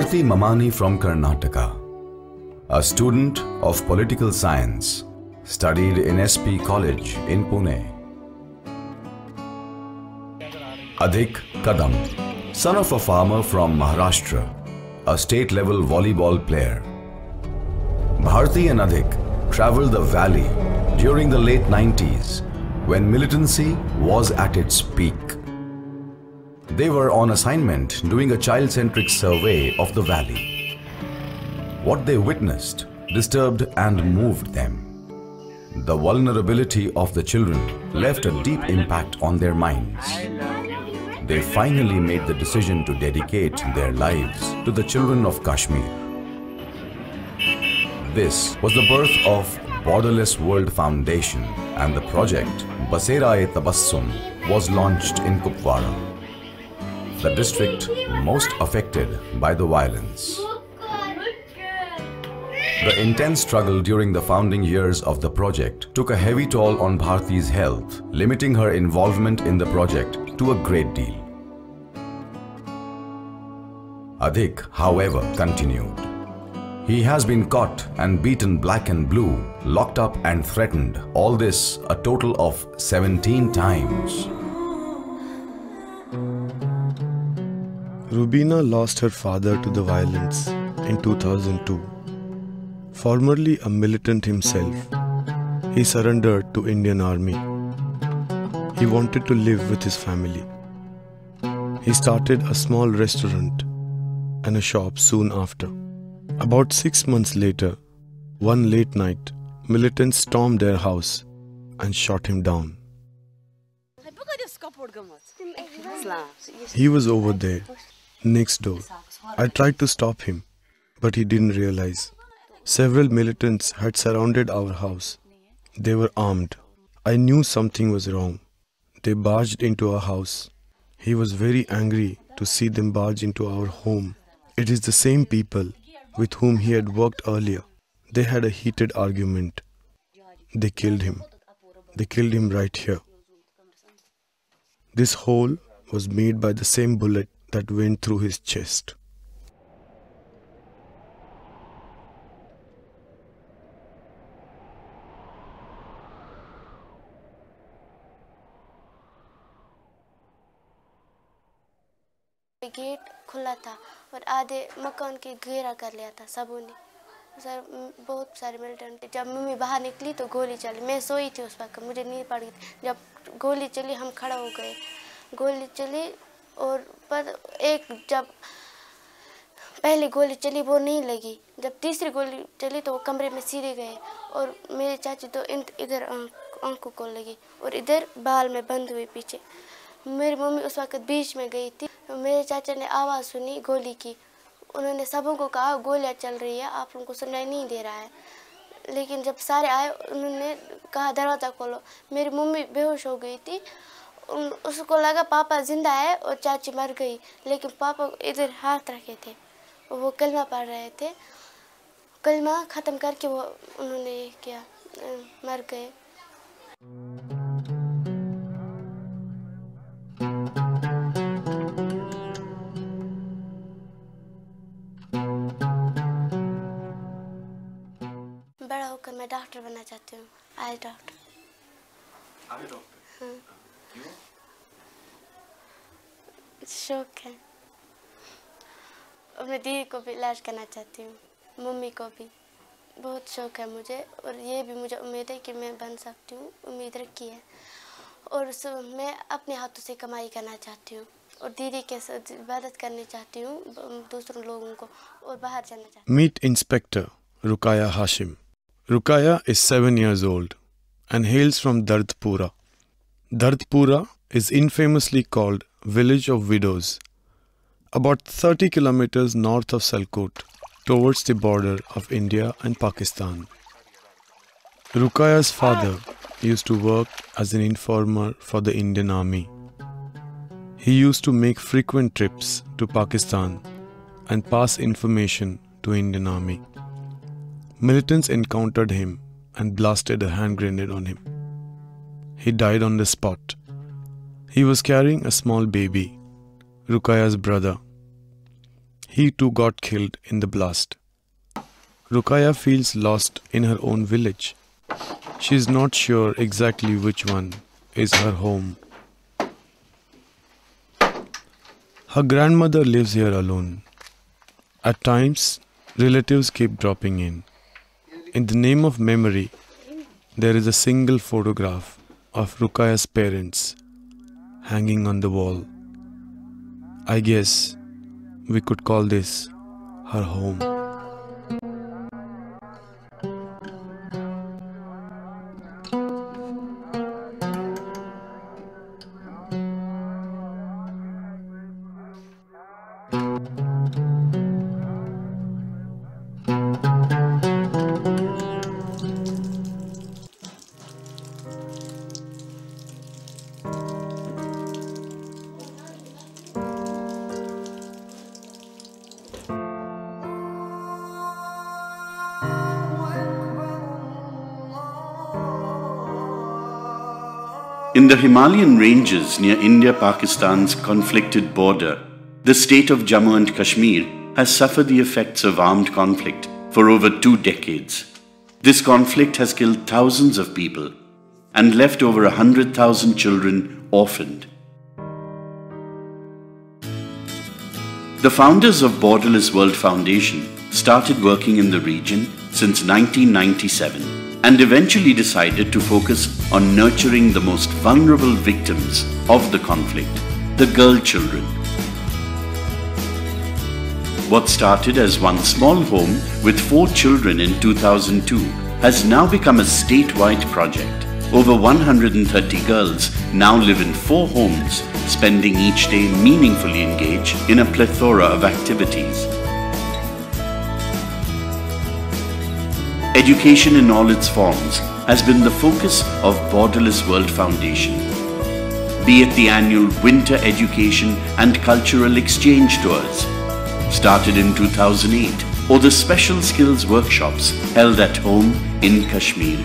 Bharti Mamani from Karnataka, a student of political science, studied in SP College in Pune. Adhik Kadam, son of a farmer from Maharashtra, a state-level volleyball player. Bharti and Adhik traveled the valley during the late 90s when militancy was at its peak. They were on assignment doing a child-centric survey of the valley. What they witnessed disturbed and moved them. The vulnerability of the children left a deep impact on their minds. They finally made the decision to dedicate their lives to the children of Kashmir. This was the birth of Borderless World Foundation, and the project Basera-e-Tabassum was launched in Kupwara, the district most affected by the violence. The intense struggle during the founding years of the project took a heavy toll on Bharti's health, limiting her involvement in the project to a great deal. Adhik, however, continued. He has been caught and beaten black and blue, locked up and threatened, all this a total of 17 times. Rubina lost her father to the violence in 2002. Formerly a militant himself, he surrendered to Indian Army. He wanted to live with his family. He started a small restaurant and a shop soon after. About 6 months later, one late night, militants stormed their house and shot him down. He was over there, next door. I tried to stop him, but he didn't realize. Several militants had surrounded our house. They were armed. I knew something was wrong. They barged into our house. He was very angry to see them barge into our home. It is the same people with whom he had worked earlier. They had a heated argument. They killed him. They killed him right here. This hole was made by the same bullet that went through his chest. Gate खुला था और आधे मकान के घेरा कर लिया था सबों ने सर बहुत सारे मिलिटेंट जब मम्मी बाहर निकली तो गोली चली मैं सोई थी उस वक्त मुझे नींद पड़ गई जब गोली चली हम खड़ा हो गए गोली चली और पर एक जब पहली गोली चली वो नहीं लगी जब तीसरी गोली चली तो वो कमरे में सीधे गए और मेरे चाची तो इधर आंखों को लगी और इधर बाल में बंद हुए पीछे मेरी मम्मी उस वक्त बीच में गई थी मेरे चाचा ने आवाज़ सुनी गोली की उन्होंने सबों को कहा गोलियाँ चल रही है आप लोगों को सुनाई नहीं दे रहा है लेकिन जब सारे आए उन्होंने कहा दरवाज़ा खोलो मेरी मम्मी बेहोश हो गई थी उसको लगा पापा जिंदा है और चाची मर गई लेकिन पापा इधर हाथ रखे थे वो कलमा पढ़ रहे थे कलमा ख़त्म करके वो उन्होंने ये किया मर गए मैं डॉक्टर बनना चाहती हूँ आई डॉक्टर आई डॉक्टर हाँ क्यों शौक है और मैं दीदी को भी इलाज करना चाहती हूँ मम्मी को भी बहुत शौक है मुझे और ये भी मुझे उम्मीद है कि मैं बन सकती हूँ उम्मीद रखी है और मैं अपने हाथों से कमाई करना चाहती हूँ और दीदी के साथ मदद करनी चाहती हूँ दूसरों लोगों को और बाहर जाना चाहती हूँ meet inspector Rukaya Hashim Rukaya is 7 years old and hails from Dardpora. Dardpora is infamously called Village of Widows, about 30 kilometers north of Salkut, towards the border of India and Pakistan. Rukaya's father used to work as an informer for the Indian Army. He used to make frequent trips to Pakistan and pass information to Indian Army. Militants encountered him and blasted a hand grenade on him. He died on the spot. He was carrying a small baby, Rukaya's brother. He too got killed in the blast. Rukaya feels lost in her own village. She is not sure exactly which one is her home. Her grandmother lives here alone. At times, relatives keep dropping in. In the name of memory, there is a single photograph of Rukaya's parents hanging on the wall. I guess we could call this her home. In the Himalayan ranges near India-Pakistan's conflicted border, the state of Jammu and Kashmir has suffered the effects of armed conflict for over 2 decades. This conflict has killed thousands of people and left over 100,000 children orphaned. The founders of Borderless World Foundation started working in the region since 1997. And eventually decided to focus on nurturing the most vulnerable victims of the conflict, the girl children. What started as one small home with 4 children in 2002 has now become a statewide project. Over 130 girls now live in 4 homes, spending each day meaningfully engaged in a plethora of activities. Education in all its forms has been the focus of Borderless World Foundation. Be it the annual Winter Education and Cultural Exchange Tours, started in 2008, or the Special Skills Workshops held at home in Kashmir.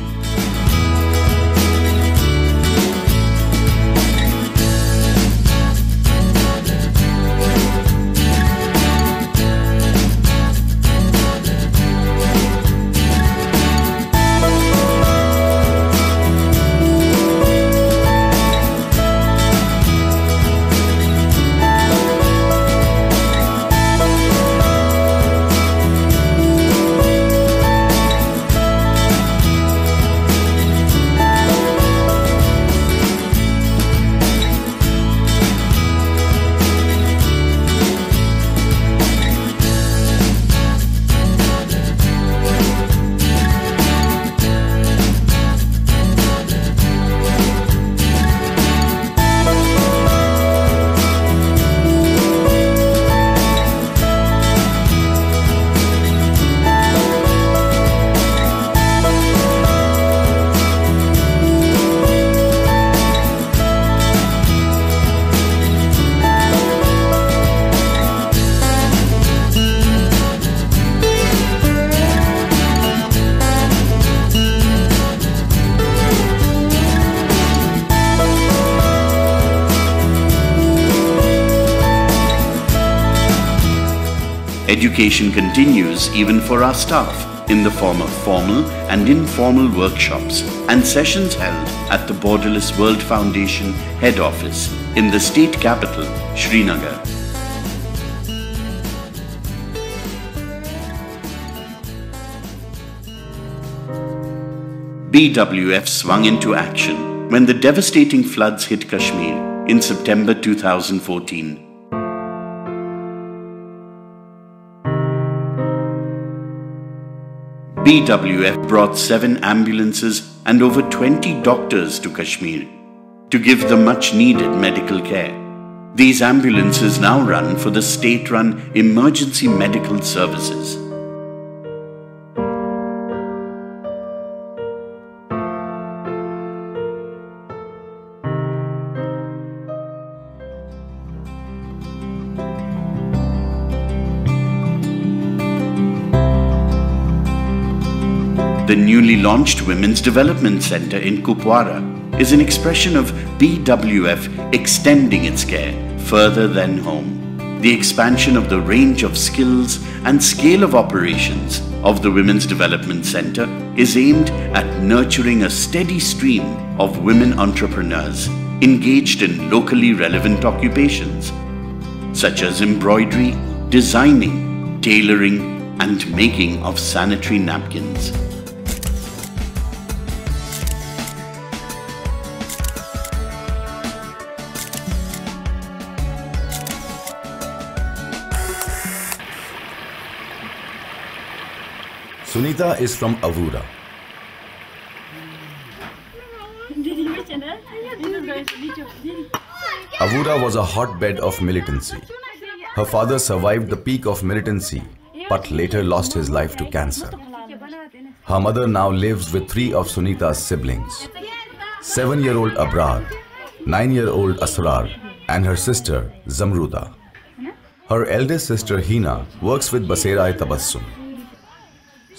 Education continues even for our staff in the form of formal and informal workshops and sessions held at the Borderless World Foundation head office in the state capital, Srinagar. BWF swung into action when the devastating floods hit Kashmir in September 2014. BWF brought 7 ambulances and over 20 doctors to Kashmir to give the much-needed medical care. These ambulances now run for the state-run emergency medical services. The newly launched Women's Development Center in Kupwara is an expression of BWF extending its care further than home. the expansion of the range of skills and scale of operations of the Women's Development Center is aimed at nurturing a steady stream of women entrepreneurs engaged in locally relevant occupations, such as embroidery, designing, tailoring, and making of sanitary napkins. Sunita is from Avura. Avura was a hotbed of militancy. Her father survived the peak of militancy but later lost his life to cancer. Her mother now lives with three of Sunita's siblings, 7-year-old Abraad, 9-year-old Asrar and her sister Zamruda. Her eldest sister Hina works with Basera-e-Tabassum.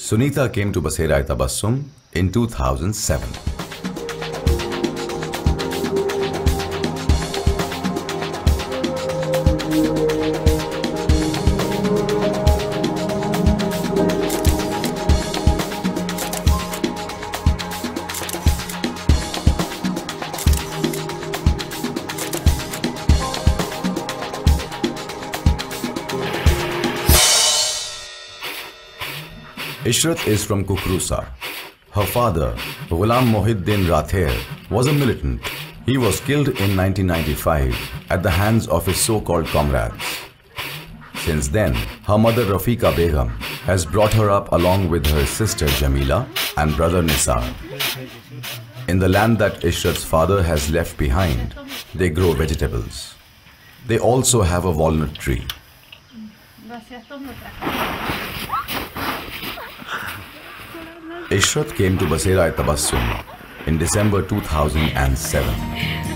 Sunita came to Basera-e-Tabassum in 2007. Ishrat is from Kukrusa. Her father, Ghulam Mohiddin Rathair, was a militant. He was killed in 1995 at the hands of his so-called comrades. Since then, her mother Rafika Begum has brought her up along with her sister Jamila and brother Nisar. In the land that Ishrat's father has left behind, they grow vegetables. They also have a walnut tree. Ishrat came to Basera-e-Tabassum in December 2007.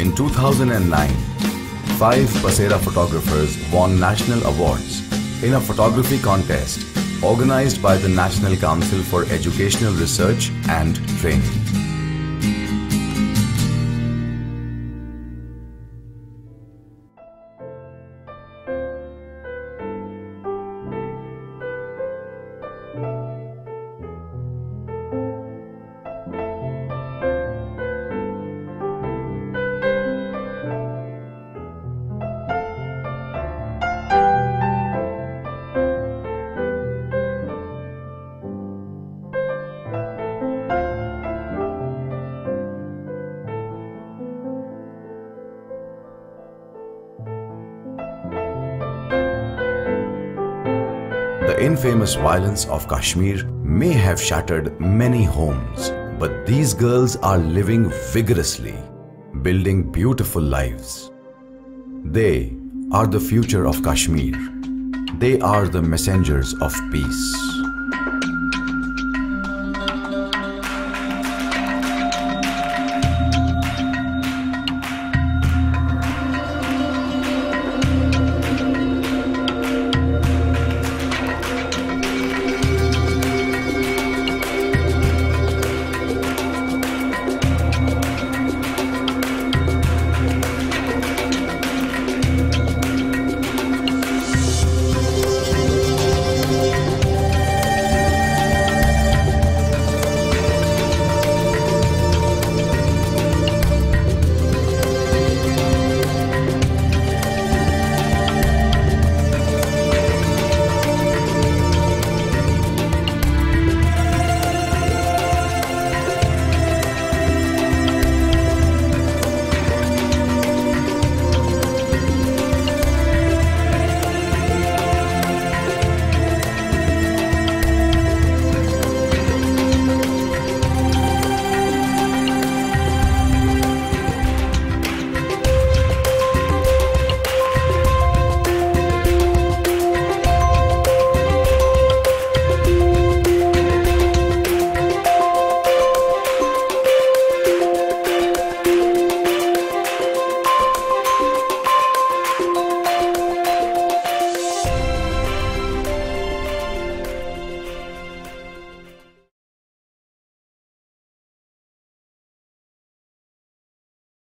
In 2009, 5 Basera photographers won national awards in a photography contest organized by the National Council for Educational Research and Training. The infamous violence of Kashmir may have shattered many homes, but these girls are living vigorously, building beautiful lives. They are the future of Kashmir. They are the messengers of peace.